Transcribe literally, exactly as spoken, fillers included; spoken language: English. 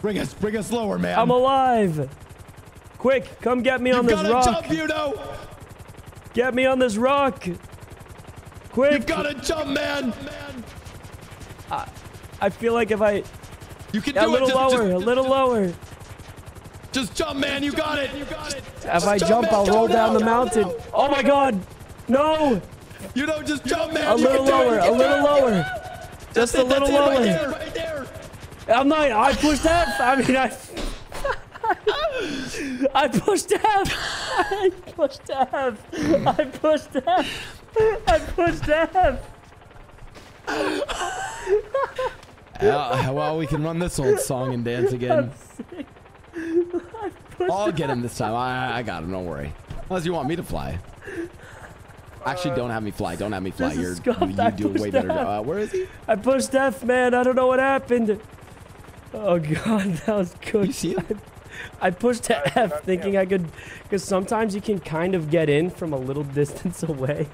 Bring us, bring us lower, man. I'm alive. Quick, come get me on this rock. You gotta jump, you know. Get me on this rock. Quick. You gotta jump, man. I, I feel like if I... You can do it. A little lower, a little lower. Just jump, man. You got it. If I jump, I'll roll down the mountain. Oh, my God. No. You know, just jump, man. A little lower, a little lower. Just a little lower. I'm not, I pushed F. I mean, I... I pushed F. I pushed F. I pushed F. I pushed F. uh, well, we can run this old song and dance again. I'll get him this time. I, I got him. Don't worry. Unless you want me to fly. Actually, don't have me fly. Don't have me fly. You're, you you do way better. Uh, where is he? I pushed F, man. I don't know what happened. Oh, God. That was good. You see him? I, I pushed to F thinking I could... Because sometimes you can kind of get in from a little distance away.